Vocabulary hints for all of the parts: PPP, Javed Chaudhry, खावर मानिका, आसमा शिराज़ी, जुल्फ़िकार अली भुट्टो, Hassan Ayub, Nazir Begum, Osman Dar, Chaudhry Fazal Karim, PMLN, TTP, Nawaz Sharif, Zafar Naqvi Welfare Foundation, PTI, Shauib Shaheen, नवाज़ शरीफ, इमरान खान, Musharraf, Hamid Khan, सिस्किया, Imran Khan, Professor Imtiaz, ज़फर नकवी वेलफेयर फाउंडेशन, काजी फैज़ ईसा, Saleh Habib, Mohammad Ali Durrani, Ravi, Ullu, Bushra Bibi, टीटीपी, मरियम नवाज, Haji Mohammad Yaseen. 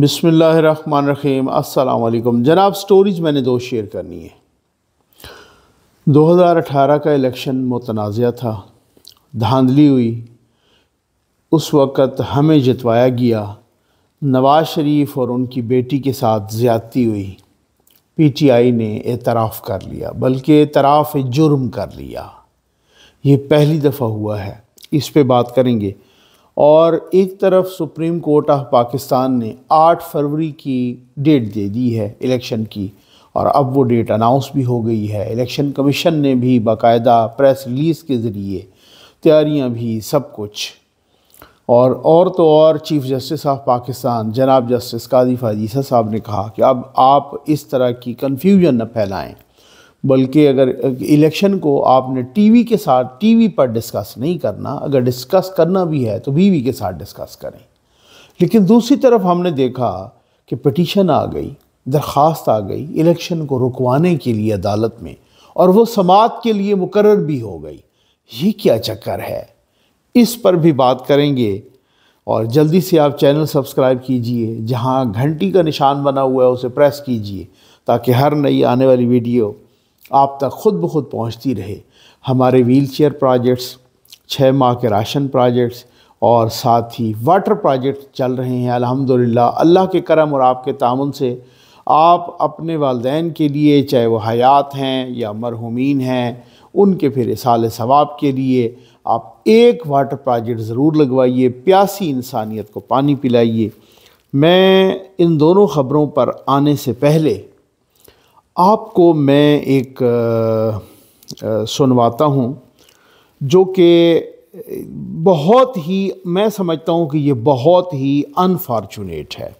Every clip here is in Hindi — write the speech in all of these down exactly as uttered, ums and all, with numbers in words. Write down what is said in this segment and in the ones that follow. बिस्मिल्लाहिर्रहमानिर्रहीम। अस्सलाम वालेकुम। जनाब, स्टोरीज मैंने दो शेयर करनी है। दो हज़ार अठारह का इलेक्शन मुतनाज़ा था, धांधली हुई। उस वक़्त हमें जितवाया गया। नवाज़ शरीफ और उनकी बेटी के साथ ज़्यादती हुई। पीटीआई ने एतराफ़ कर लिया, बल्कि एतराफ़ जुर्म कर लिया। ये पहली दफ़ा हुआ है, इस पर बात करेंगे। और एक तरफ सुप्रीम कोर्ट ऑफ पाकिस्तान ने आठ फरवरी की डेट दे दी है इलेक्शन की, और अब वो डेट अनाउंस भी हो गई है। इलेक्शन कमीशन ने भी बाकायदा प्रेस रिलीज़ के ज़रिए तैयारियां भी, सब कुछ। और और तो और चीफ़ जस्टिस ऑफ पाकिस्तान जनाब जस्टिस काजी फैज़ ईसा साहब ने कहा कि अब आप इस तरह की कन्फ्यूजन न फैलाएं, बल्कि अगर इलेक्शन को आपने टीवी के साथ, टीवी पर डिस्कस नहीं करना, अगर डिस्कस करना भी है तो बीवी के साथ डिस्कस करें। लेकिन दूसरी तरफ हमने देखा कि पिटीशन आ गई, दरख्वास्त आ गई इलेक्शन को रुकवाने के लिए अदालत में, और वो समाअत के लिए मुकर्रर भी हो गई। ये क्या चक्कर है? इस पर भी बात करेंगे। और जल्दी से आप चैनल सब्सक्राइब कीजिए, जहाँ घंटी का निशान बना हुआ है उसे प्रेस कीजिए, ताकि हर नई आने वाली वीडियो आप तक खुद ब खुद पहुँचती रहे। हमारे व्हीलचेयर प्रोजेक्ट्स, छः माह के राशन प्रोजेक्ट्स, और साथ ही वाटर प्रोजेक्ट चल रहे हैं। अल्हम्दुलिल्लाह, अल्लाह के करम और आपके तामुन से आप अपने वालदैन के लिए, चाहे वो हयात हैं या मरहूमीन हैं, उनके फिर इसाले सवाब के लिए आप एक वाटर प्रोजेक्ट ज़रूर लगवाइए, प्यासी इंसानियत को पानी पिलाइए। मैं इन दोनों ख़बरों पर आने से पहले आपको मैं एक आ, आ, सुनवाता हूँ, जो कि बहुत ही, मैं समझता हूँ कि ये बहुत ही अनफॉर्चुनेट है।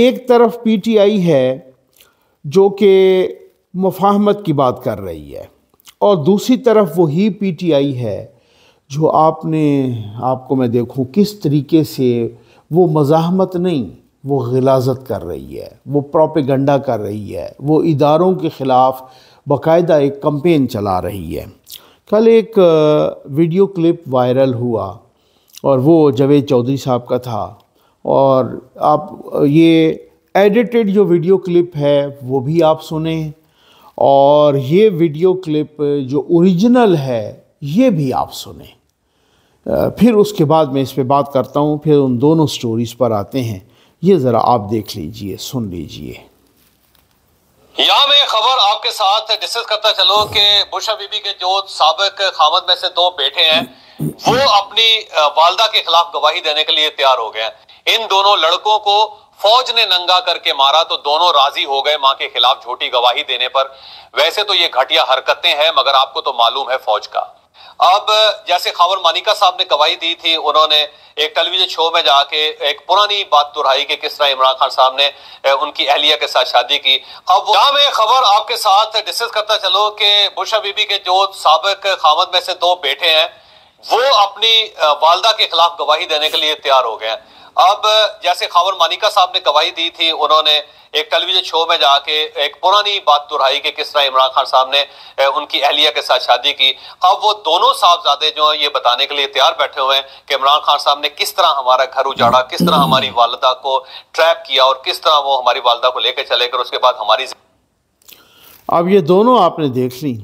एक तरफ पीटीआई है जो कि मुफाहमत की बात कर रही है, और दूसरी तरफ वही पीटीआई है जो आपने, आपको मैं देखूँ किस तरीके से, वो मज़ाहमत नहीं, वो ग़िलाज़त कर रही है, वो प्रोपेगंडा कर रही है, वो इदारों के ख़िलाफ़ बाकायदा एक कम्पेन चला रही है। कल एक वीडियो क्लिप वायरल हुआ, और वो जवेद चौधरी साहब का था, और आप ये एडिटेड जो वीडियो क्लिप है वो भी आप सुने, और ये वीडियो क्लिप जो ओरिजिनल है ये भी आप सुने। फिर उसके बाद मैं इस पर बात करता हूँ, फिर उन दोनों स्टोरीज़ पर आते हैं। ये जरा आप देख लीजिए, सुन लीजिए। यहाँ मैं खबर आपके साथ डिस्कस करता चलो कि बुशरा बीबी के जो साबिक खामद में से दो बेटे हैं, वो अपनी वालदा के खिलाफ गवाही देने के लिए तैयार हो गए हैं। इन दोनों लड़कों को फौज ने नंगा करके मारा तो दोनों राजी हो गए मां के खिलाफ झूठी गवाही देने पर। वैसे तो ये घटिया हरकतें हैं, मगर आपको तो मालूम है फौज का। अब जैसे खावर मानिका साहब ने गवाही दी थी, उन्होंने एक टेलीविजन शो में जाके एक पुरानी बात दोहराई कि किस तरह इमरान खान साहब ने उनकी अहलिया के साथ शादी की। अब यहाँ मैं खबर आपके साथ डिस्कस करता चलो कि बुशरा बीबी के जो साबिक खामद में से दो बेटे हैं, वो अपनी वालदा के खिलाफ गवाही देने के लिए तैयार हो गए हैं। अब जैसे खावर मानिका साहब ने गवाही दी थी, उन्होंने एक टेलीविजन शो में जाके एक पुरानी बात दोहराई कि किस तरह इमरान खान साहब ने उनकी अहलिया के साथ शादी की। अब वो दोनों साहबजादे जो हैं ये बताने के लिए तैयार बैठे हुए हैं कि इमरान खान साहब ने किस तरह हमारा घर उजाड़ा, किस तरह हमारी वालदा को ट्रैप किया, और किस तरह वो हमारी वालदा को लेकर चले कर उसके बाद हमारी। अब ये दोनों आपने देख ली,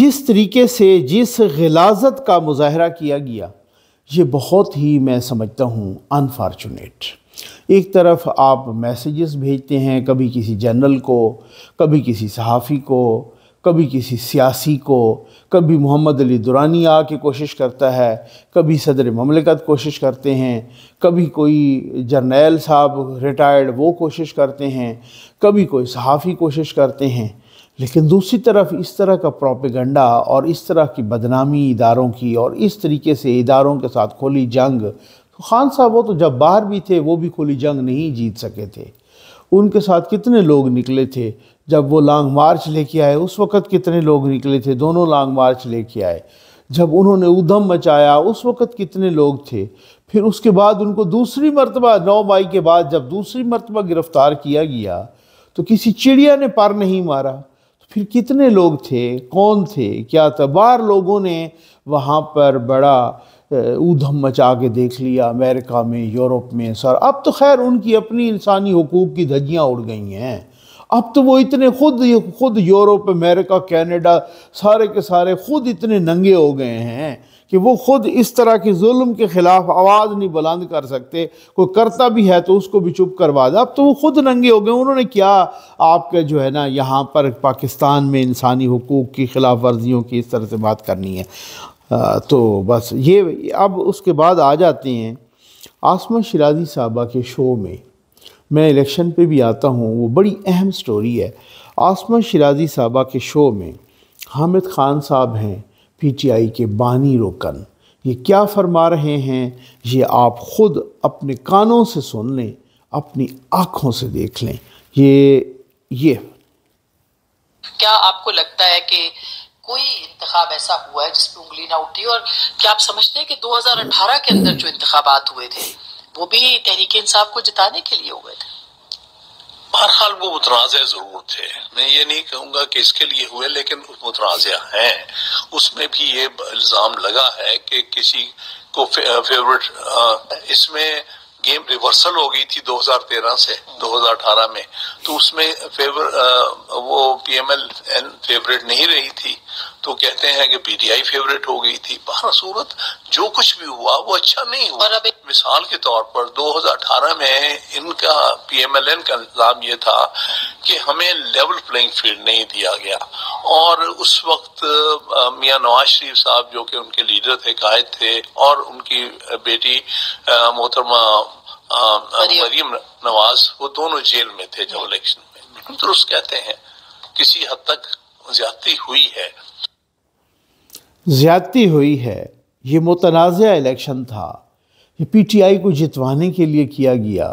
जिस तरीके से, जिस ग़िलाज़त का मुजाहरा किया गया, ये बहुत ही, मैं समझता हूँ, अनफॉर्चुनेट। एक तरफ आप मैसेजेस भेजते हैं, कभी किसी जनरल को, कभी किसी सहाफ़ी को, कभी किसी सियासी को, कभी मोहम्मद अली दुरानी आके कोशिश करता है, कभी सदर ममलिकत कोशिश करते हैं, कभी कोई जर्नैल साहब रिटायर्ड वो कोशिश करते हैं, कभी कोई सहाफ़ी कोशिश करते हैं। लेकिन दूसरी तरफ इस तरह का प्रोपेगंडा और इस तरह की बदनामी इदारों की, और इस तरीके से इदारों के साथ खुली जंग। तो खान साहब वो तो जब बाहर भी थे वो भी खुली जंग नहीं जीत सके थे। उनके साथ कितने लोग निकले थे जब वो लॉन्ग मार्च लेके आए, उस वक़्त कितने लोग निकले थे, दोनों लॉन्ग मार्च लेके आए। जब उन्होंने उधम मचाया उस वक़्त कितने लोग थे। फिर उसके बाद उनको दूसरी मरतबा नौ मई के बाद जब दूसरी मरतबा गिरफ़्तार किया गया तो किसी चिड़िया ने पर नहीं मारा। फिर कितने लोग थे, कौन थे, क्या तबार लोगों ने वहाँ पर बड़ा ऊधम मचा के देख लिया अमेरिका में, यूरोप में सर। अब तो खैर उनकी अपनी इंसानी हकूक़ की धज्जियाँ उड़ गई हैं। अब तो वो इतने खुद खुद यूरोप, अमेरिका, कनाडा सारे के सारे खुद इतने नंगे हो गए हैं कि वो खुद इस तरह के जुल्म के ख़िलाफ़ आवाज़ नहीं बुलंद कर सकते। कोई करता भी है तो उसको भी चुप करवा दे। अब तो वो खुद नंगे हो गए। उन्होंने क्या आपके जो है ना यहाँ पर पाकिस्तान में इंसानी हकूक़ की ख़िलाफ़ वर्जियों की इस तरह से बात करनी है। आ, तो बस ये। अब उसके बाद आ जाते हैं आसमा शिराज़ी साहबा के शो में। मैं इलेक्शन पे भी आता हूँ, वो बड़ी अहम स्टोरी है। आसमा शिराज़ी साहबा के शो में हामिद खान साहब हैं पीटीआई के बानी रुकन, ये क्या फरमा रहे हैं ये आप ख़ुद अपने कानों से सुन लें, अपनी आँखों से देख लें। ये ये क्या आपको लगता है कि कोई इंतखाब ऐसा हुआ है जिसमें उंगली ना उठी? और क्या आप समझते हैं कि दो हज़ार अठारह के अंदर जो इंतखाबात हुए थे वो भी तहरीक इंसाफ को जिताने के लिए हुए थे? बहरहाल वो मुतनाज़े जरूर थे, मैं ये नहीं कहूँगा कि इसके लिए हुए, लेकिन मुतनाज़े हैं। उसमें भी ये इल्ज़ाम लगा है कि किसी को फेवरेट, इसमें गेम रिवर्सल हो गई थी दो हज़ार तेरह से दो हज़ार अठारह में, तो उसमें फेवर आ, वो पीएमएलएन फेवरेट नहीं रही थी, तो कहते हैं कि पीटीआई फेवरेट हो गई थी। बहर सूरत जो कुछ भी हुआ वो अच्छा नहीं हुआ। मिसाल के तौर पर दो हज़ार अठारह में इनका पीएमएलएन का इल्जाम ये था कि हमें लेवल प्लेइंग फील्ड नहीं दिया गया, और उस वक्त मियां नवाज शरीफ साहब जो कि उनके लीडर थे, कायद थे, और उनकी बेटी मोहतरमा मरियम नवाज, वो दोनों जेल में थे जब इलेक्शन में। बिल्कुल दुरुस्त कहते हैं, किसी हद तक ज्यादती हुई है, ज्यादती हुई है। ये मुतनाज़ा इलेक्शन था, ये पीटीआई को जितवाने के लिए किया गया।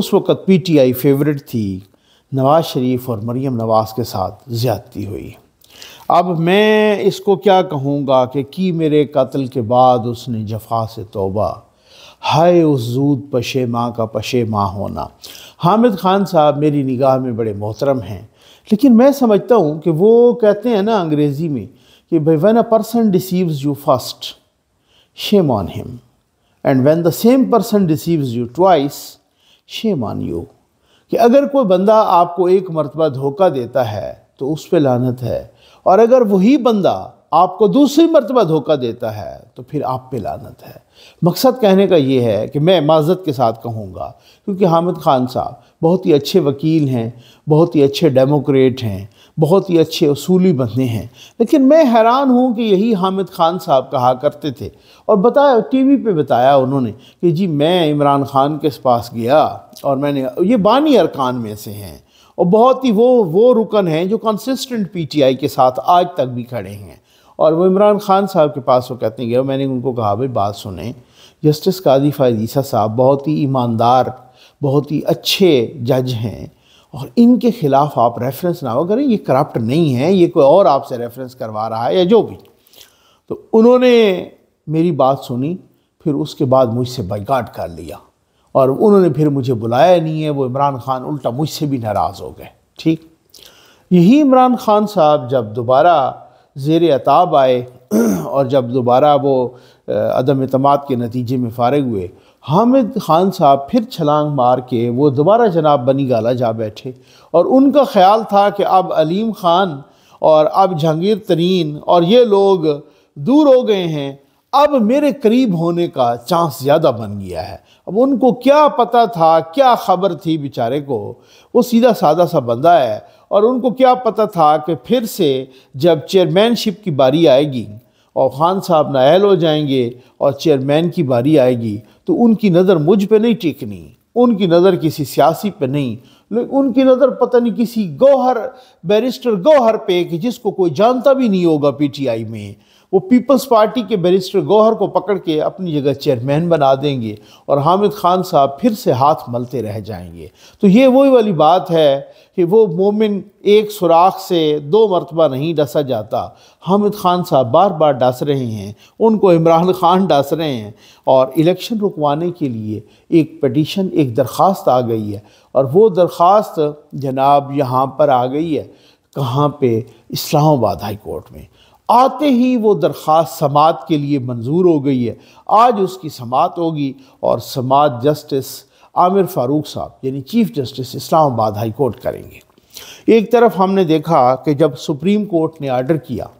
उस वक़्त पीटीआई फेवरेट थी, नवाज शरीफ और मरियम नवाज के साथ ज्यादती हुई। अब मैं इसको क्या कहूँगा कि की मेरे कत्ल के बाद उसने जफा से तौबा, हाय उस जूद पशे माँ का पशे माँ होना। हामिद खान साहब मेरी निगाह में बड़े मोहतरम हैं, लेकिन मैं समझता हूँ कि वो कहते हैं ना अंग्रेज़ी में कि भाई when a person deceives you first shame on him and when the same person deceives you twice shame on you, कि अगर कोई बंदा आपको एक मरतबा धोखा देता है तो उस पर लानत है, और अगर वही बंदा आपको दूसरी मरतबा धोखा देता है तो फिर आप पे लानत है। मकसद कहने का ये है कि मैं माजरत के साथ कहूँगा, क्योंकि हामिद खान साहब बहुत ही अच्छे वकील हैं, बहुत ही अच्छे डेमोक्रेट हैं, बहुत ही अच्छे उसूली बंदे हैं, लेकिन मैं हैरान हूँ कि यही हामिद खान साहब कहा करते थे, और बताया टीवी पे बताया उन्होंने कि जी मैं इमरान खान के पास गया और मैंने, ये बानी अरकान में से हैं और बहुत ही वो वो रुकन हैं जो कंसिस्टेंट पीटीआई के साथ आज तक भी खड़े हैं, और वो इमरान खान साहब के पास वो कहते हैं गया, मैंने उनको कहा भाई बात सुने, जस्टिस काजी फैज़ ईसा साहब बहुत ही ईमानदार, बहुत ही अच्छे जज हैं, और इनके ख़िलाफ़ आप रेफरेंस ना हो करें, ये करप्ट नहीं है, ये कोई और आपसे रेफरेंस करवा रहा है या जो भी। तो उन्होंने मेरी बात सुनी, फिर उसके बाद मुझसे बाइकाट कर लिया, और उन्होंने फिर मुझे बुलाया नहीं है। वो इमरान खान उल्टा मुझसे भी नाराज़ हो गए। ठीक यही इमरान खान साहब जब दोबारा ज़ेर अताब आए और जब दोबारा वो अदम इतमाद के नतीजे में फ़ारिग हुए, हामिद खान साहब फिर छलांग मार के वो दोबारा जनाब बनी गाला जा बैठे, और उनका ख्याल था कि अब अलीम ख़ान और अब जहांगीर तरीन और ये लोग दूर हो गए हैं, अब मेरे करीब होने का चांस ज़्यादा बन गया है। अब उनको क्या पता था, क्या खबर थी बेचारे को, वो सीधा सादा सा बंदा है, और उनको क्या पता था कि फिर से जब चेयरमैनशिप की बारी आएगी और खान साहब नाअहल हो जाएंगे और चेयरमैन की बारी आएगी, तो उनकी नज़र मुझ पे नहीं टिकनी, उनकी नज़र किसी सियासी पे नहीं, लेकिन उनकी नज़र पता नहीं किसी गौहर, बैरिस्टर गौहर पे, कि जिसको कोई जानता भी नहीं होगा पीटीआई में। वो पीपल्स पार्टी के बैरिस्टर गौहर को पकड़ के अपनी जगह चेयरमैन बना देंगे, और हामिद खान साहब फिर से हाथ मलते रह जाएंगे। तो ये वही वाली बात है कि वो मोमिन एक सुराख से दो मरतबा नहीं डसा जाता। हामिद खान साहब बार बार डस रहे हैं, उनको इमरान खान डस रहे हैं, और इलेक्शन रुकवाने के लिए एक पटिशन, एक दरख्वास्त आ गई है, और वो दरख्वास्त जनाब यहाँ पर आ गई है, कहाँ पे, इस्लामाबाद हाई कोर्ट में। आते ही वो दरख्वास्त समात के लिए मंजूर हो गई है। आज उसकी समात होगी और समात जस्टिस आमिर फ़ारूक साहब यानी chief justice Islamabad high court करेंगे। एक तरफ हमने देखा कि जब सुप्रीम कोर्ट ने आर्डर किया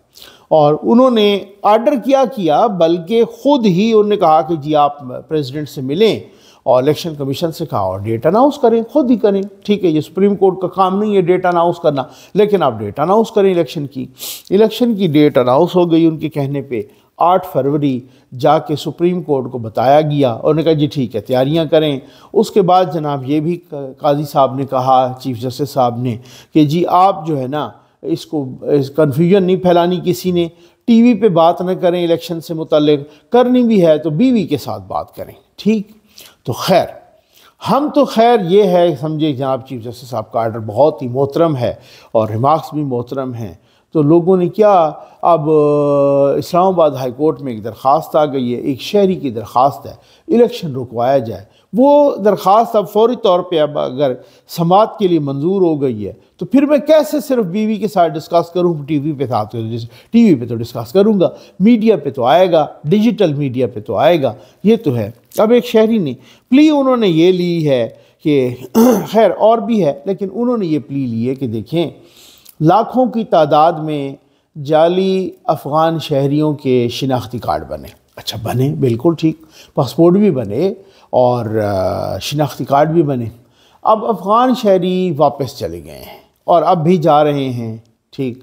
और उन्होंने आर्डर क्या किया बल्कि ख़ुद ही उन्होंने कहा कि जी आप प्रेसिडेंट से मिलें और इलेक्शन कमीशन से कहा और डेट अनाउंस करें, खुद ही करें। ठीक है, ये सुप्रीम कोर्ट का काम नहीं है डेट अनाउंस करना, लेकिन आप डेट अनाउंस करें इलेक्शन की। इलेक्शन की डेट अनाउंस हो गई उनके कहने पे, आठ फरवरी जाके सुप्रीम कोर्ट को बताया गया और उन्होंने कहा जी ठीक है तैयारियां करें। उसके बाद जनाब ये भी काजी साहब ने कहा, चीफ जस्टिस साहब ने, कि जी आप जो है ना इसको इस कन्फ्यूजन नहीं फैलानी, किसी ने टीवी पे बात ना करें इलेक्शन से मुतल्लिक, करनी भी है तो बीवी के साथ बात करें। ठीक, तो खैर हम तो खैर ये है समझे जनाब चीफ जस्टिस साहब का आर्डर बहुत ही मोहतरम है और रिमार्क्स भी मोहतरम हैं। तो लोगों ने क्या, अब इस्लामाबाद हाई कोर्ट में एक दरख्वास्त आ गई है, एक शहरी की दरख्वास्त है इलेक्शन रुकवाया जाए। वो दरख्वास्त अब फौरी तौर पे अब अगर समात के लिए मंजूर हो गई है तो फिर मैं कैसे सिर्फ बीवी के साथ डिस्कस करूँ, टीवी पे साथ टीवी पे तो डिस्कस करूँगा, मीडिया पे तो आएगा, डिजिटल मीडिया पे तो आएगा। ये तो है। अब एक शहरी ने प्ली उन्होंने ये ली है कि खैर और भी है, लेकिन उन्होंने ये प्ली ली है कि देखें लाखों की तादाद में जाली अफ़गान शहरियों के शिनाख्ती कार्ड बने। अच्छा बने, बिल्कुल ठीक, पासपोर्ट भी बने और शिनाख्ती कार्ड भी बने। अब अफ़गान शहरी वापस चले गए हैं और अब भी जा रहे हैं। ठीक,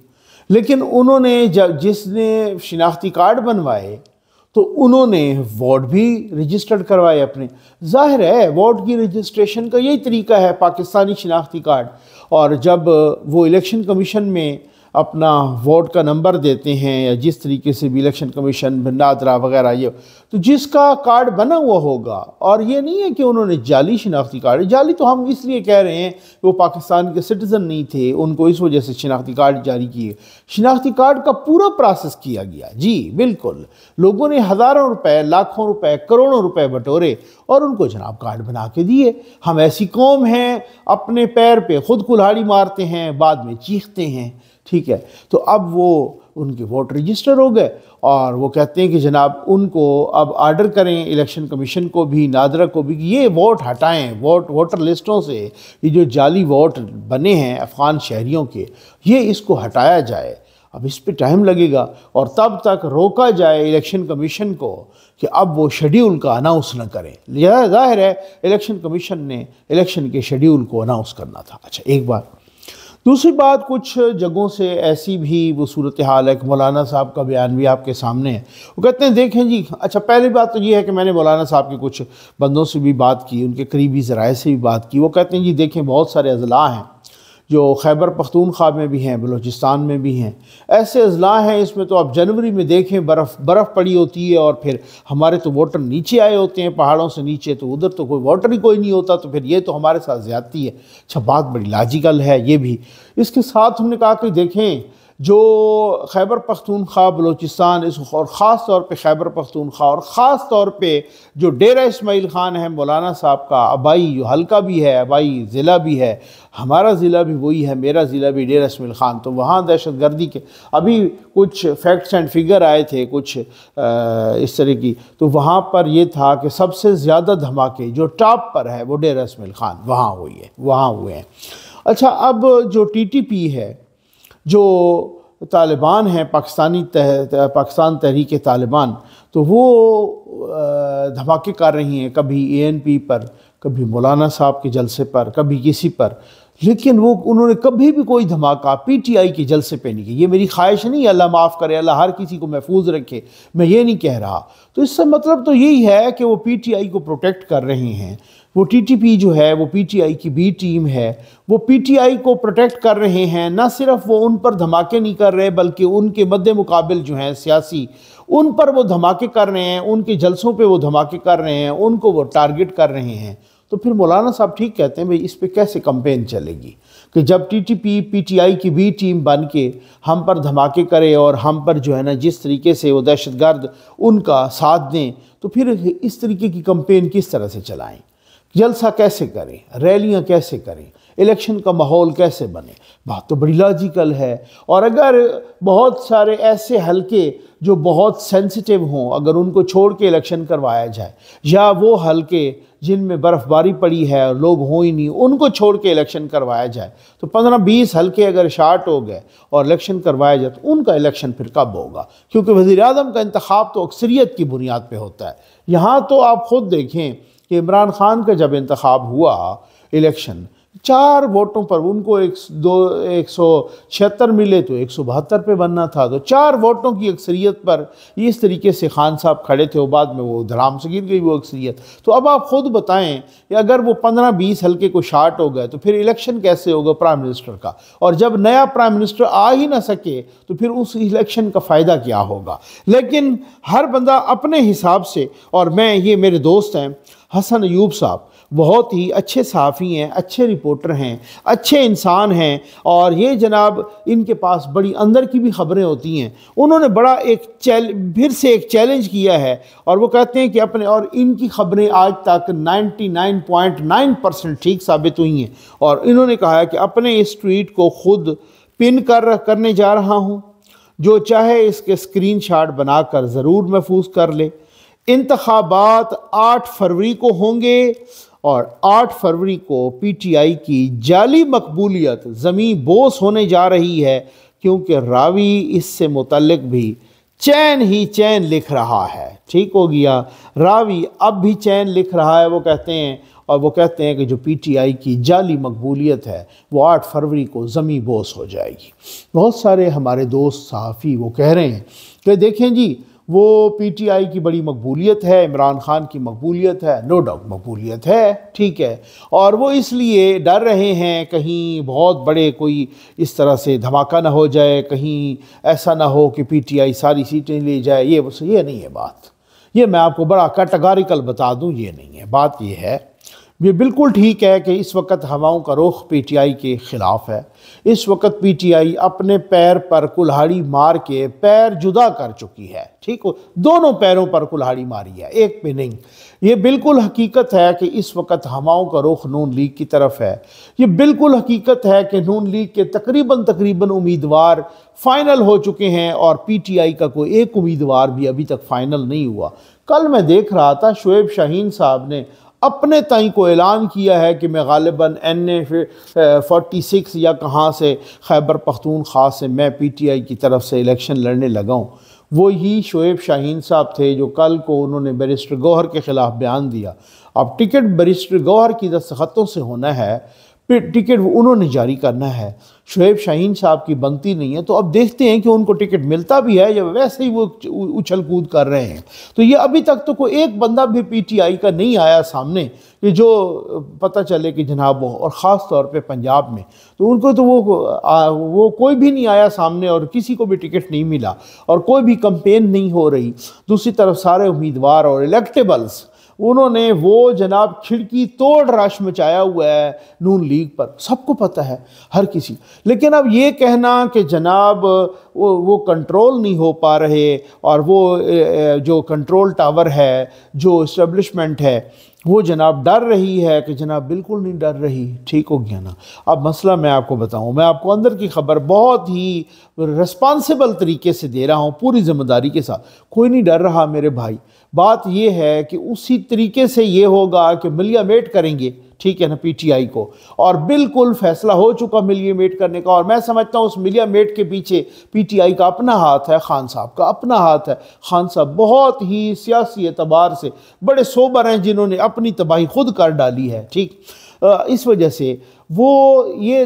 लेकिन उन्होंने जब जिसने शिनाख्ती कार्ड बनवाए तो उन्होंने वार्ड भी रजिस्टर्ड करवाए अपने। जाहिर है वार्ड की रजिस्ट्रेशन का यही तरीका है, पाकिस्तानी शिनाख्ती कार्ड। और जब वो इलेक्शन कमीशन में अपना वोट का नंबर देते हैं या जिस तरीके से भी इलेक्शन कमीशन नादरा वगैरह, ये तो जिसका कार्ड बना हुआ होगा, और ये नहीं है कि उन्होंने जाली शिनाख्ती कार्ड, जाली तो हम इसलिए कह रहे हैं वो पाकिस्तान के सिटीज़न नहीं थे, उनको इस वजह से शिनाख्ती कार्ड जारी किए। शिनाख्ती कार्ड का पूरा प्रोसेस किया गया। जी बिल्कुल, लोगों ने हज़ारों रुपये, लाखों रुपये, करोड़ों रुपये बटोरे और उनको जनाब कार्ड बना के दिए। हम ऐसी कौम हैं, अपने पैर पर ख़ुद कुल्हाड़ी मारते हैं, बाद में चीखते हैं। ठीक है, तो अब वो उनके वोट रजिस्टर हो गए और वो कहते हैं कि जनाब उनको अब आर्डर करें इलेक्शन कमीशन को भी, नादरा को भी, कि ये वोट हटाएं वोट वोटर लिस्टों से, ये जो जाली वोट बने हैं अफ़गान शहरियों के, ये इसको हटाया जाए। अब इस पे टाइम लगेगा और तब तक रोका जाए इलेक्शन कमीशन को कि अब वो शेड्यूल का अनाउंस ना करें। यह जाहिर है इलेक्शन कमीशन ने इलेक्शन के शेड्यूल को अनाउंस करना था। अच्छा एक बार, दूसरी बात, कुछ जगहों से ऐसी भी वो सूरत हाल है कि मौलाना साहब का बयान भी आपके सामने है। वो कहते हैं देखें जी, अच्छा पहली बात तो ये है कि मैंने मौलाना साहब के कुछ बंदों से भी बात की, उनके करीबी ज़राए से भी बात की। वो कहते हैं जी देखें बहुत सारे अजला हैं जो खैबर पख्तूनख्वा में भी हैं, बलूचिस्तान में भी हैं, ऐसे अजला हैं। इसमें तो आप जनवरी में देखें बर्फ़ बर्फ़ पड़ी होती है और फिर हमारे तो वोटर नीचे आए होते हैं पहाड़ों से नीचे, तो उधर तो कोई वोटर ही कोई नहीं होता, तो फिर ये तो हमारे साथ ज़्यादती है। अच्छा बात बड़ी लॉजिकल है ये भी। इसके साथ हमने कहा कि देखें जो खैबर पख्तूनख्वा, बलूचिस्तान इस और ख़ास तौर पे खैबर पख्तूनख्वा और ख़ास तौर पे जो डेरा इस्माइल ख़ान है मौलाना साहब का, आबाई जो हल्का भी है, आबाई ज़िला भी है, हमारा ज़िला भी वही है, मेरा ज़िला भी डेरा इस्माइल ख़ान, तो वहाँ दहशतगर्दी के अभी कुछ फैक्ट्स एंड फिगर आए थे कुछ आ, इस तरह की, तो वहाँ पर यह था कि सबसे ज़्यादा धमाके जो टॉप पर है वो डेरा इस्माइल ख़ान वहाँ हुई है वहाँ हुए हैं। अच्छा अब जो टी टी पी है, जो तालिबान हैं पाकिस्तानी तह, तह, पाकिस्तान तहरीक तालिबान, तो वो धमाके कर रही हैं, कभी ए एन पी पर, कभी मौलाना साहब के जलसे पर, कभी किसी पर, लेकिन वो उन्होंने कभी भी कोई धमाका पीटीआई के जलसे पे नहीं किया। ये मेरी ख्वाहिश नहीं, अल्लाह माफ़ करे, अल्लाह हर किसी को महफूज रखे, मैं ये नहीं कह रहा। तो इससे मतलब तो यही है कि वो पीटीआई को प्रोटेक्ट कर रहे हैं, वो टीटीपी जो है वो पीटीआई की बी टीम है, वो पीटीआई को प्रोटेक्ट कर रहे हैं। ना सिर्फ वो उन पर धमाके नहीं कर रहे बल्कि उनके मद्दे मुकाबिल जो हैं सियासी, उन पर वो धमाके कर रहे हैं, उनके जलसों पे वो धमाके कर रहे हैं, उनको वो टारगेट कर रहे हैं। तो फिर मौलाना साहब ठीक कहते हैं भाई इस पर कैसे कंपेन चलेगी कि जब टीटीपी पीटीआई की बी टीम बन के हम पर धमाके करे और हम पर जो है ना जिस तरीके से वो दहशतगर्द उनका साथ दें, तो फिर इस तरीके की कंपेन किस तरह से चलाएं, जलसा कैसे करें, रैलियां कैसे करें, इलेक्शन का माहौल कैसे बने। बात तो बड़ी लॉजिकल है। और अगर बहुत सारे ऐसे हलके जो बहुत सेंसिटिव हों, अगर उनको छोड़ के इलेक्शन करवाया जाए, या वो हलके जिनमें बर्फ़बारी पड़ी है और लोग हों ही नहीं, उनको छोड़ के इलेक्शन करवाया जाए, तो पंद्रह बीस हलके अगर शार्ट हो गए और इलेक्शन करवाया जाए तो उनका इलेक्शन फिर कब होगा? क्योंकि वज़ीर-ए-आज़म का इंतखाब तो अक्सरियत की बुनियाद पर होता है। यहाँ तो आप ख़ुद देखें कि इमरान खान का जब इंतखाब हुआ इलेक्शन, चार वोटों पर उनको एक दो एक सौ छिहत्तर मिले तो एक सौ बहत्तर पर बनना था, तो चार वोटों की अक्सरियत पर इस तरीके से खान साहब खड़े थे। वो बाद में वो धड़ाम से गिर गई वो अक्सरियत। तो अब आप ख़ुद बताएं कि अगर वो पंद्रह बीस हल्के को शार्ट हो गए तो फिर इलेक्शन कैसे होगा प्राइम मिनिस्टर का? और जब नया प्राइम मिनिस्टर आ ही ना सके तो फिर उस इलेक्शन का फ़ायदा क्या होगा? लेकिन हर बंदा अपने हिसाब से, और मैं ये मेरे दोस्त हैं हसन अयूब साहब, बहुत ही अच्छे सहाफ़ी हैं, अच्छे रिपोर्टर हैं, अच्छे इंसान हैं, और ये जनाब इनके पास बड़ी अंदर की भी खबरें होती हैं। उन्होंने बड़ा एक चैल फिर से एक चैलेंज किया है, और वो कहते हैं कि अपने, और इनकी खबरें आज तक निन्यानवे पॉइंट नौ परसेंट ठीक साबित हुई हैं। और इन्होंने कहा है कि अपने इस ट्वीट को खुद पिन कर करने जा रहा हूँ, जो चाहे इसके स्क्रीन शॉट बनाकर ज़रूर महफूज कर ले। इंतखाबात आठ फरवरी को होंगे और आठ फरवरी को पीटीआई की जाली मकबूलियत ज़मी बोस होने जा रही है, क्योंकि रावी इससे मुतल्लिक भी चैन ही चैन लिख रहा है। ठीक हो गया, रावी अब भी चैन लिख रहा है, वो कहते हैं। और वो कहते हैं कि जो पीटीआई की जाली मकबूलियत है वो आठ फरवरी को ज़मी बोस हो जाएगी। बहुत सारे हमारे दोस्त सहाफ़ी वो कह रहे हैं कि देखें जी, वो पीटीआई की बड़ी मकबूलियत है, इमरान खान की मकबूलियत है, नो डाउट मकबूलियत है, ठीक है, और वो इसलिए डर रहे हैं कहीं बहुत बड़े कोई इस तरह से धमाका ना हो जाए, कहीं ऐसा ना हो कि पीटीआई सारी सीटें ले जाए। ये ये नहीं है बात, ये मैं आपको बड़ा कैटेगोरिकल बता दूं, ये नहीं है बात। ये है, ये बिल्कुल ठीक है कि इस वक्त हवाओं का रुख पीटीआई के ख़िलाफ़ है। इस वक्त पीटीआई अपने पैर पर कुल्हाड़ी मार के पैर जुदा कर चुकी है, ठीक हो, दोनों पैरों पर कुल्हाड़ी मारी है, एक पे नहीं। ये बिल्कुल हकीकत है कि इस वक्त हवाओं का रुख नून लीग की तरफ है। ये बिल्कुल हकीकत है कि नून लीग के तकरीबन तकरीबन उम्मीदवार फ़ाइनल हो चुके हैं और पीटीआई का कोई एक उम्मीदवार भी अभी तक फ़ाइनल नहीं हुआ। कल मैं देख रहा था शोएब शाहीन साहब ने अपने तय को ऐलान किया है कि मैं गालिबन एन ए फोर्टी सिक्स या कहाँ से खैबर पख्तूनख्वा से मैं पीटीआई की तरफ से इलेक्शन लड़ने लगा हूँ। वही शोएब शाहीन साहब थे जो कल को उन्होंने बैरिस्टर गौहर के ख़िलाफ़ बयान दिया। अब टिकट बैरिस्टर गौहर की दस्तखतों से होना है, फिर टिकट उन्होंने जारी करना है, शोएब शाहीन साहब की बनती नहीं है। तो अब देखते हैं कि उनको टिकट मिलता भी है या वैसे ही वो उछल कूद कर रहे हैं। तो ये अभी तक तो कोई एक बंदा भी पीटीआई का नहीं आया सामने कि जो पता चले कि जनाब वो, और ख़ास तौर पे पंजाब में तो उनको तो वो आ, वो कोई भी नहीं आया सामने और किसी को भी टिकट नहीं मिला और कोई भी कंपेन नहीं हो रही। दूसरी तरफ सारे उम्मीदवार और इलेक्टेबल्स, उन्होंने वो जनाब खिड़की तोड़ रश मचाया हुआ है नून लीग पर, सबको पता है, हर किसी। लेकिन अब ये कहना कि जनाब वो वो कंट्रोल नहीं हो पा रहे, और वो जो कंट्रोल टावर है, जो इस्टेब्लिशमेंट है, वो जनाब डर रही है कि जनाब बिल्कुल नहीं डर रही। ठीक हो गया ना। अब मसला मैं आपको बताऊं, मैं आपको अंदर की खबर बहुत ही रिस्पांसिबल तरीके से दे रहा हूं, पूरी जिम्मेदारी के साथ। कोई नहीं डर रहा मेरे भाई। बात यह है कि उसी तरीके से ये होगा कि मिलियामेट करेंगे, ठीक है ना, पीटीआई को, और बिल्कुल फैसला हो चुका मिलियामेट करने का। और मैं समझता हूँ उस मिलियामेट के पीछे पीटीआई का अपना हाथ है, खान साहब का अपना हाथ है। खान साहब बहुत ही सियासी एतबार से बड़े सोबर हैं, जिन्होंने अपनी तबाही खुद कर डाली है, ठीक। इस वजह से वो ये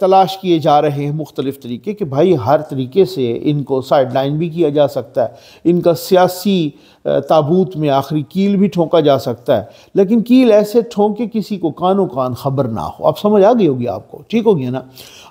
तलाश किए जा रहे हैं मुख्तलिफ़ तरीके के, भाई हर तरीके से इनको साइड लाइन भी किया जा सकता है, इनका सियासी ताबूत में आखिरी कील भी ठोंका जा सकता है, लेकिन कील ऐसे ठोंके किसी को कानों कान खबर ना हो। आप समझ आ गई होगी आपको, ठीक हो गया ना।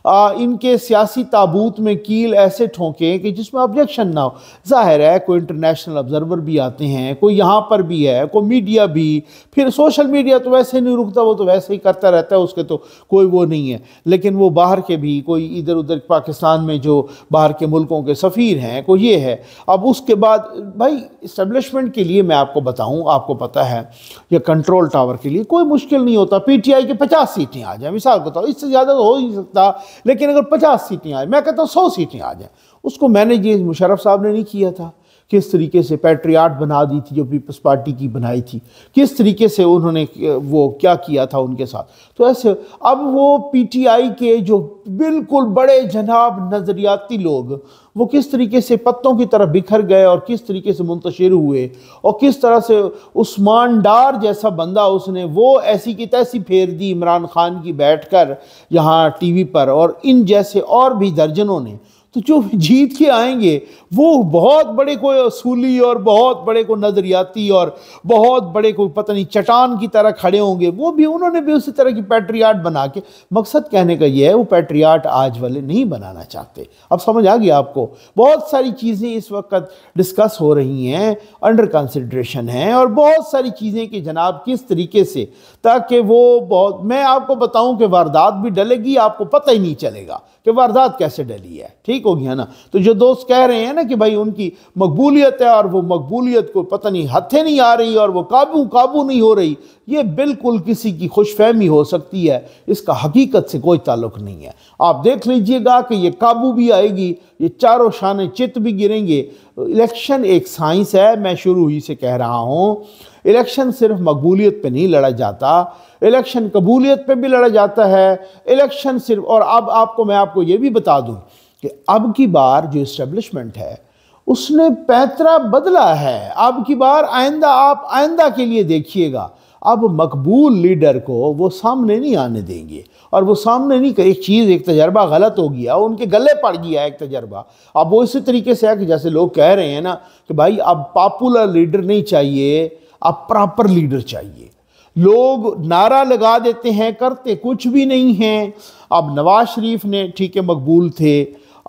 आ, इनके सियासी ताबूत में कील ऐसे ठोंके कि जिसमें ऑब्जेक्शन ना हो। जाहिर है कोई इंटरनेशनल ऑब्जर्वर भी आते हैं, कोई यहाँ पर भी है, कोई मीडिया भी, फिर सोशल मीडिया तो वैसे नहीं रुकता, वो तो वैसे ही करता रहता है, उसके तो कोई वो नहीं है, लेकिन वो बाहर के भी कोई इधर उधर पाकिस्तान में जो बाहर के मुल्कों के सफ़ीर हैं, कोई ये है। अब उसके बाद भाई इस्टेब्लिशमेंट के लिए मैं आपको बताऊँ, आपको पता है या कंट्रोल टावर के लिए कोई मुश्किल नहीं होता। पी टी आई के पचास सीटें आ जाएँ, मिसाल बताओ, इससे ज़्यादा तो हो ही नहीं सकता, लेकिन अगर पचास सीटें आएँ, मैं कहता हूँ सौ सीटें आ जाएँ। उसको मैनेज ये मुशर्रफ साहब ने नहीं किया था, किस तरीके से पैट्रियाट बना दी थी जो पीपल्स पार्टी की बनाई थी, किस तरीके से उन्होंने वो क्या किया था उनके साथ। तो ऐसे अब वो पीटीआई के जो बिल्कुल बड़े जनाब नज़रियाती लोग वो किस तरीके से पत्तों की तरह बिखर गए और किस तरीके से मुंतशिर हुए, और किस तरह से उस्मान डार जैसा बंदा उसने वो ऐसी की तैसी फेर दी इमरान खान की बैठ कर यहाँ टी वी पर, और इन जैसे और भी दर्जनों ने। तो जो जीत के आएंगे वो बहुत बड़े कोई असूली और बहुत बड़े को नज़रियाती और बहुत बड़े कोई पता नहीं चट्टान की तरह खड़े होंगे, वो भी उन्होंने भी उसी तरह की पैट्रियाट बना के, मकसद कहने का ये है वो पैट्रियाट आज वाले नहीं बनाना चाहते। अब समझ आ गया आपको, बहुत सारी चीज़ें इस वक्त डिस्कस हो रही हैं, अंडर कंसिड्रेशन हैं, और बहुत सारी चीज़ें कि जनाब किस तरीके से, ताकि वो बहुत, मैं आपको बताऊँ कि वारदात भी डलेगी, आपको पता ही नहीं चलेगा कि वारदात कैसे डली है। ठीक हो गया ना। तो जो दोस्त कह रहे हैं ना कि भाई उनकी मकबूलियत है और वो मकबूलियत को पता नहीं हथे नहीं आ रही और वो काबू काबू नहीं हो रही, ये बिल्कुल किसी की खुशफहमी हो सकती है, इसका हकीकत से कोई ताल्लुक नहीं है। आप देख लीजिएगा कि ये काबू भी आएगी, ये चारों शान चित भी गिरेंगे। इलेक्शन एक साइंस है, मैं शुरू ही से कह रहा हूँ। इलेक्शन सिर्फ मकबूलियत पे नहीं लड़ा जाता, इलेक्शन कबूलियत पे भी लड़ा जाता है। इलेक्शन सिर्फ, और अब आपको मैं आपको ये भी बता दूँ कि अब की बार जो इस्टेब्लिशमेंट है उसने पैतरा बदला है। अब की बार आइंदा, आप आइंदा के लिए देखिएगा, अब मकबूल लीडर को वो सामने नहीं आने देंगे, और वो सामने नहीं कर, एक चीज़, एक तजर्बा गलत हो गया, उनके गले पड़ गया एक तजर्बा। अब वो इसी तरीके से है कि जैसे लोग कह रहे हैं ना कि भाई अब पॉपुलर लीडर नहीं चाहिए, अब प्रॉपर लीडर चाहिए। लोग नारा लगा देते हैं, करते कुछ भी नहीं हैं। अब नवाज शरीफ ने ठीक है मकबूल थे,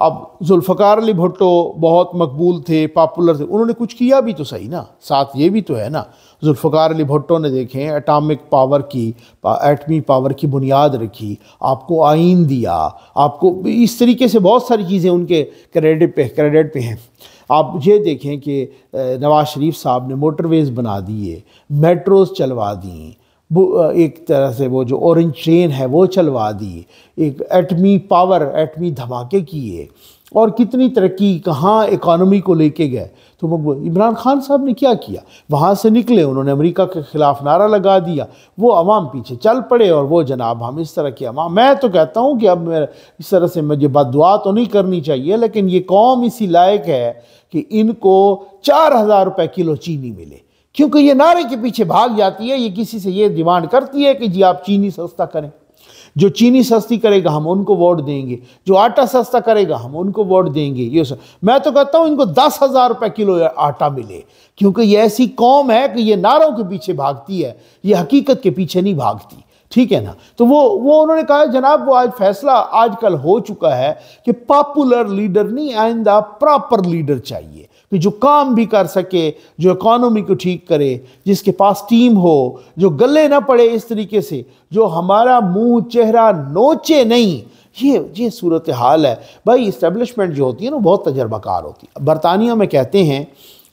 अब जुल्फ़िकार अली भुट्टो बहुत मकबूल थे, पॉपुलर थे, उन्होंने कुछ किया भी तो सही ना, साथ ये भी तो है ना। जुल्फ़िकार अली भुट्टो ने देखें एटॉमिक पावर की, एटमी पावर की बुनियाद रखी, आपको आइन दिया, आपको इस तरीके से बहुत सारी चीज़ें उनके क्रेडिट पे क्रेडिट पे हैं। आप ये देखें कि नवाज शरीफ साहब ने मोटरवेज़ बना दिए, मेट्रोज़ चलवा दी, एक तरह से वो जो ऑरेंज ट्रेन है वो चलवा दी, एक एटमी पावर, एटमी धमाके किए, और कितनी तरक्की, कहाँ इकॉनमी को लेके गए। तो इमरान खान साहब ने क्या किया, वहाँ से निकले, उन्होंने अमेरिका के ख़िलाफ़ नारा लगा दिया, वो अवाम पीछे चल पड़े, और वो जनाब हम इस तरह की अवाम, मैं तो कहता हूँ कि अब मेरा इस तरह से मुझे बददुआ तो नहीं करनी चाहिए, लेकिन ये कौम इसी लायक है कि इनको चार हज़ार रुपये किलो चीनी मिले, क्योंकि ये नारे के पीछे भाग जाती है। ये किसी से ये डिमांड करती है कि जी आप चीनी सस्ता करें, जो चीनी सस्ती करेगा हम उनको वोट देंगे, जो आटा सस्ता करेगा हम उनको वोट देंगे। ये मैं तो कहता हूँ इनको दस हज़ार रुपये किलो आटा मिले, क्योंकि ये ऐसी कौम है कि ये नारों के पीछे भागती है, ये हकीकत के पीछे नहीं भागती। ठीक है ना। तो वो वो उन्होंने कहा जनाब वो आज फैसला आजकल हो चुका है कि पॉपुलर लीडर नहीं, आइंदा प्रॉपर लीडर चाहिए, कि जो काम भी कर सके, जो इकॉनमी को ठीक करे, जिसके पास टीम हो, जो गले ना पड़े इस तरीके से, जो हमारा मुंह चेहरा नोचे नहीं। ये ये सूरत हाल है भाई। इस्टेब्लिशमेंट जो होती है ना बहुत तजर्बाकार होती है। बरतानिया में कहते हैं,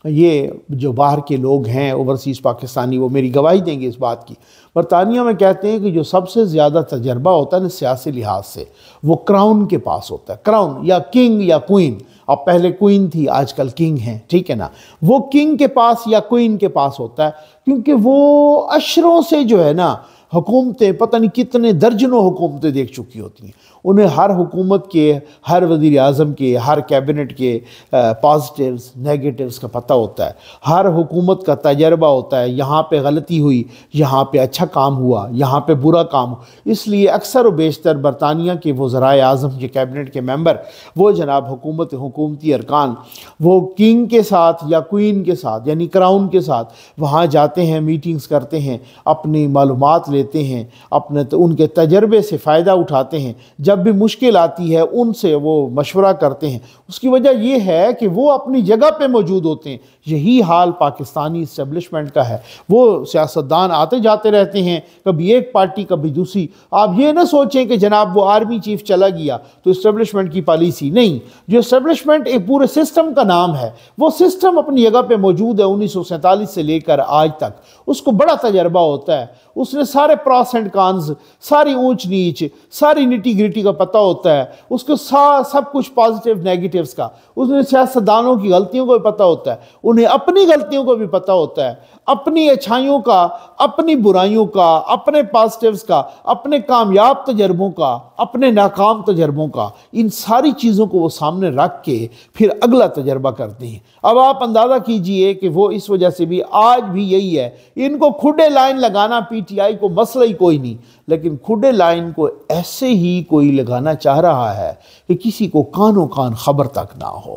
ये जो बाहर के लोग हैं ओवरसीज़ पाकिस्तानी वो मेरी गवाही देंगे इस बात की, बरतानिया में कहते हैं कि जो सबसे ज़्यादा तजर्बा होता है ना सियासी लिहाज से वो क्राउन के पास होता है। क्राउन या किंग या क्वीन, अब पहले क्वीन थी आजकल किंग हैं। ठीक है ना। वो किंग के पास या क्वीन के पास होता है, क्योंकि वो अशरों से जो है ना हुकूमतें, पता नहीं कितने दर्जनों हुकूमतें देख चुकी होती हैं। उन्हें हर हुकूमत के, हर वज़ीर आज़म के, हर कैबिनेट के पॉजिटिव्स नेगेटिव्स का पता होता है, हर हुकूमत का तजर्बा होता है। यहाँ पे गलती हुई, यहाँ पे अच्छा काम हुआ, यहाँ पे बुरा काम हुआ। इसलिए अक्सर व बेशतर बरतानिया के वज़राए आज़म के कैबिनेट के मेंबर वो जनाब हुकूमत हुकूमती अरकान वो किंग के साथ या क्वीन के साथ यानी क्राउन के साथ वहाँ जाते हैं, मीटिंग्स करते हैं, अपनी मालूमात ले लेते हैं, अपने तो उनके तजर्बे से फ़ायदा उठाते हैं, जब भी मुश्किल आती है उनसे वो मशवरा करते हैं। उसकी वजह यह है कि वो अपनी जगह पे मौजूद होते हैं। यही हाल पाकिस्तानी इस्टेब्लिशमेंट का है। वो सियासतदान आते जाते रहते हैं, कभी एक पार्टी कभी दूसरी। आप ये ना सोचें कि जनाब वो आर्मी चीफ चला गया तो इस्टेब्लिशमेंट की पॉलिसी नहीं। जो इस्टेब्लिशमेंट एक पूरे सिस्टम का नाम है, वो सिस्टम अपनी जगह पर मौजूद है। उन्नीस सौ सैंतालीस से लेकर आज तक उसको बड़ा तजर्बा होता है, उसने सारे प्रॉस एंड कॉन्स, सारी ऊंच नीच, सारी निटी ग्रिटी का पता होता है उसको, सा सब कुछ पॉजिटिव नेगेटिव्स का। उसने सियासतदानों की गलतियों को भी पता होता है, उन्हें अपनी गलतियों को भी पता होता है, अपनी अच्छाइयों का, अपनी बुराइयों का, अपने पॉजिटिव्स का, अपने कामयाब तजर्बों का, अपने नाकाम तजर्बों का। इन सारी चीज़ों को वो सामने रख के फिर अगला तजर्बा करते हैं। अब आप अंदाज़ा कीजिए कि वो इस वजह से भी आज भी यही है। इनको खुडे लाइन लगाना पीटीआई को मसला ही कोई नहीं, लेकिन खुडे लाइन को ऐसे ही कोई लगाना चाह रहा है कि किसी को कानों कान खबर तक ना हो।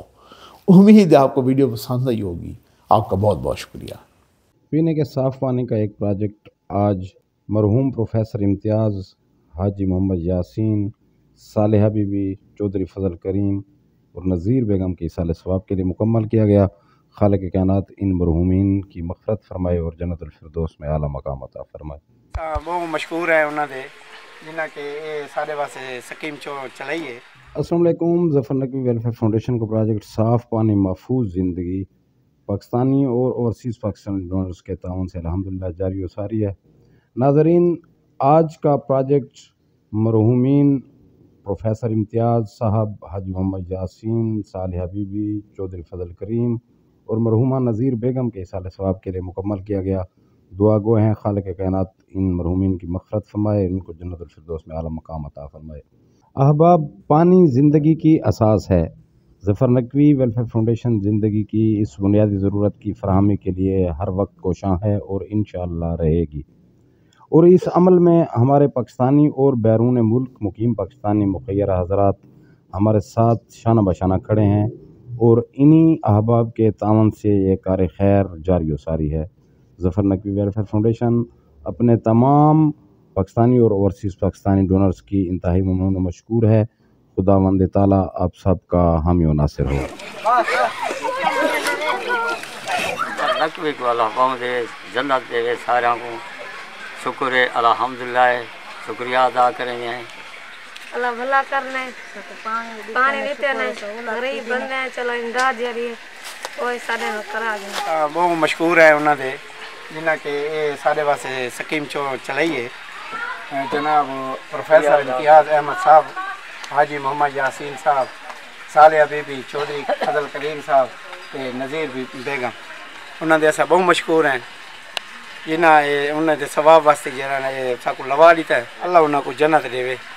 उम्मीद है आपको वीडियो पसंद आई होगी। आपका बहुत बहुत शुक्रिया। पीने के साफ पानी का एक प्रोजेक्ट आज मरहूम प्रोफेसर इम्तियाज़, हाजी मोहम्मद यासीन, सालेह हबीबी, चौधरी फजल करीम और नज़ीर बेगम के साले सवाब के लिए मुकम्मल किया गया। खालिक कायनात इन मरहूमीन की मग़फ़रत फरमाए और जन्नतुल फिरदौस में आला मकाम अता फरमाए। बहुत मशहूर है उन्होंने जिन्हें के साढ़े वास्ते स्कीम चलाई है। अस्सलाम वालेकुम। ज़फर नकवी वेलफेयर फाउंडेशन का प्रोजेक्ट साफ़ पानी महफूज ज़िंदगी पाकिस्तानी और ओवरसीज़ पाकिस्तानी डोनर्स के ताउन से अल्हम्दुलिल्लाह जारी व सारी है। नाजरीन, आज का प्रोजेक्ट मरहूमीन प्रोफेसर इम्तियाज़ साहब, हाजी मोहम्मद यासीन, सालेह हबीबी, चौधरी फजल करीम और मरहुमा नज़ीर बेगम के साले सवाब के लिए मुकम्मल किया गया। दुआ गो हैं खालिक कायनात इन मरहुमीन की मग़फ़रत फरमाए, इनको जन्नतुल फिरदौस में आला मकाम अता फरमाए। अहबाब, पानी ज़िंदगी की असास है। ज़फ़र नकवी वेलफेयर फाउंडेशन ज़िंदगी की इस बुनियादी ज़रूरत की फरहमी के लिए हर वक्त कोशां है और इंशाअल्लाह रहेगी। और इस अमल में हमारे पाकिस्तानी और बैरून मुल्क मुकीम पाकिस्तानी मुखय्यरा हज़रात हमारे साथ शाना बशाना खड़े हैं और इन्हीं अहबाब के तावन से ये कार खैर जारी व सारी है। ज़फ़र नकवी वेलफेयर फाउंडेशन अपने तमाम पाकिस्तानी और ओवरसीज़ पाकिस्तानी डोनर्स की इंतहाई ममनून व मशकूर है। खुदावंद ताला आप सब का हामी और नासिर हो। जन्नत देवे सारा को शुक्र है, अल्हम्दुलिल्लाह शुक्रिया अदा करेंगे। अल्लाह भला करने पानी लेते नहीं गरीब बनने चलो इमदाद जरी ओए सारे करा दे। बहुत मशहूर है उन्होंने दे जिन्हें के सारे वास्ते स्कीम चो चलाई है। जनाब प्रोफेसर इम्तियाज़ अहमद साहब, हाजी मोहम्मद यासीन साहब, सालेह हबीबी, चौधरी फजल करीम साहब ते नज़ीर बेगम उन्होंने अस बहुत मशहूर हैं। जिन्हें उन्होंने सवाब वास्ते जरा ने सब लवा दिता है। अल्लाह उन्होंने को जन्नत देवे।